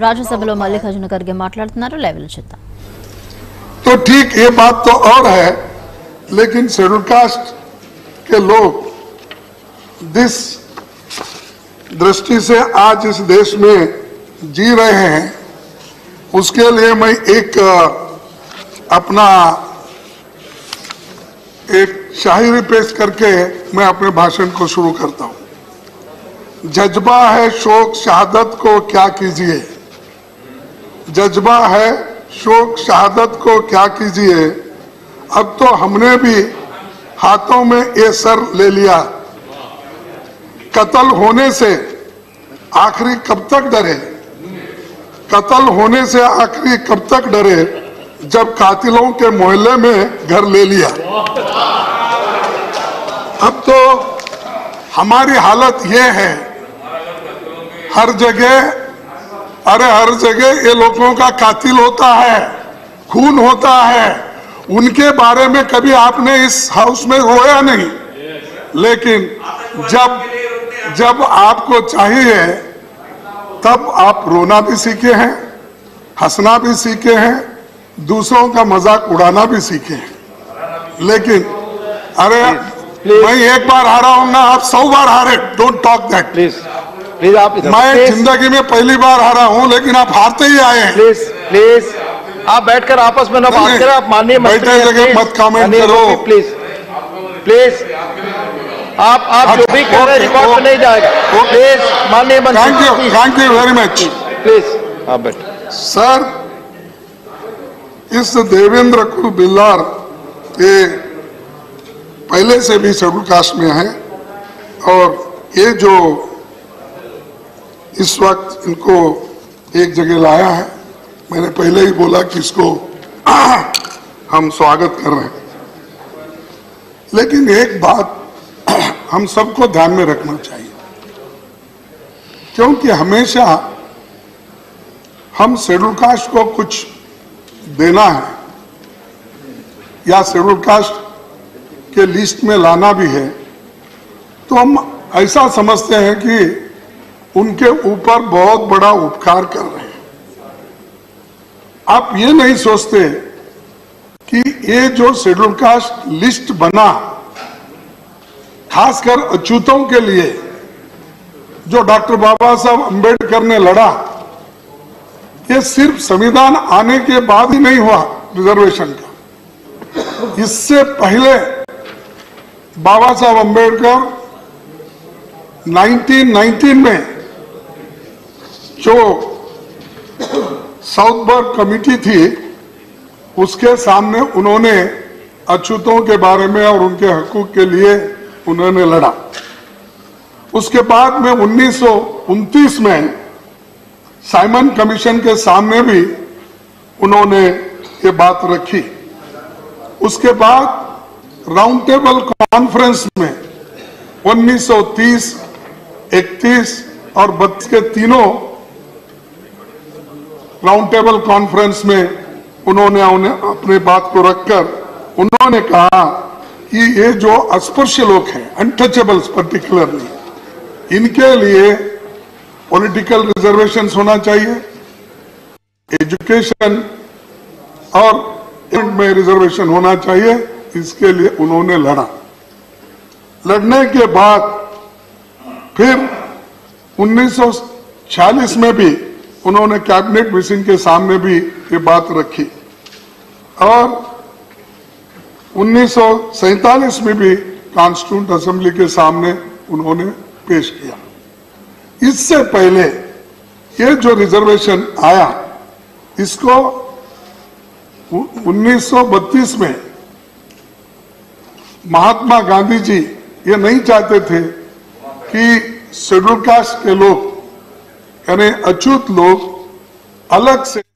राज्यसभा मल्लिकार्जुन खर्गे माట్లాడుతున్నారు लेवल चिंता तो ठीक ये बात तो और है, लेकिन शेड्यूल कास्ट के लोग इस दृष्टि से आज इस देश में जी रहे हैं। उसके लिए मैं एक अपना एक शायरी पेश करके मैं अपने भाषण को शुरू करता हूं। जज्बा है शोक शहादत को क्या कीजिए, जज्बा है शोक शहादत को क्या कीजिए, अब तो हमने भी हाथों में ये सर ले लिया। कत्ल होने से आखिरी कब तक डरे, कत्ल होने से आखिरी कब तक डरे, जब कातिलों के मोहल्ले में घर ले लिया। अब तो हमारी हालत ये है, हर जगह हर जगह ये लोगों का कातिल होता है, खून होता है। उनके बारे में कभी आपने इस हाउस में रोया नहीं, लेकिन जब आपको चाहिए तब आप रोना भी सीखे हैं, हंसना भी सीखे हैं, दूसरों का मजाक उड़ाना भी सीखे हैं। लेकिन मैं एक बार हारा हूं ना, आप 100 बार हारे। Don't talk that please please. आप मैं जिंदगी में पहली बार हारा हूं, लेकिन आप हारते ही आए हैं। प्लीज प्लीज आप बैठकर आपस में ना बात करें। आप माननीय बैठे जगह मत कमेंट करो प्लीज प्लीज। आप जो भी कह रहे रिकॉर्ड में नहीं जाएगा प्लीज। माननीय मंत्री thank you very much. Please आप बैठे सर। इस देवेंद्र कुमार बिल्लाल के पहले से भी शेड्यूल कास्ट में है, और ये जो इस वक्त इनको एक जगह लाया है, मैंने पहले ही बोला कि इसको हम स्वागत कर रहे हैं। लेकिन एक बात हम सबको ध्यान में रखना चाहिए, क्योंकि हमेशा हम शेड्यूल कास्ट को कुछ देना है या शेड्यूल कास्ट के लिस्ट में लाना भी है, तो हम ऐसा समझते हैं कि उनके ऊपर बहुत बड़ा उपकार कर रहे हैं। आप ये नहीं सोचते कि ये जो शेड्यूल कास्ट लिस्ट बना, खासकर अछूतों के लिए जो डॉक्टर बाबा साहब अंबेडकर ने लड़ा, ये सिर्फ संविधान आने के बाद ही नहीं हुआ रिजर्वेशन का। इससे पहले बाबा साहब अंबेडकर 1919 में जो साउथ बोरो कमिटी थी, उसके सामने उन्होंने अछूतों के बारे में और उनके हकूक के लिए उन्होंने लड़ा। उसके बाद में 1929 में साइमन कमीशन के सामने भी उन्होंने ये बात रखी। उसके बाद राउंड टेबल कॉन्फ्रेंस में 1930, 31 और 32 के तीनों राउंड टेबल कॉन्फ्रेंस में उन्होंने अपने बात को रखकर उन्होंने कहा कि ये जो अस्पृश्य लोग हैं, अनटचेबल्स पर्टिकुलरली, इनके लिए पॉलिटिकल रिजर्वेशन होना चाहिए, एजुकेशन और में रिजर्वेशन होना चाहिए। इसके लिए उन्होंने लड़ा। लड़ने के बाद फिर 1946 में भी उन्होंने कैबिनेट मिशन के सामने भी ये बात रखी, और 1947 में भी कॉन्स्टिट्यूंट असेंबली के सामने उन्होंने पेश किया। इससे पहले ये जो रिजर्वेशन आया, इसको 1932 में महात्मा गांधी जी ये नहीं चाहते थे कि शेड्यूल कास्ट के लोग यानी अछूत लोग अलग से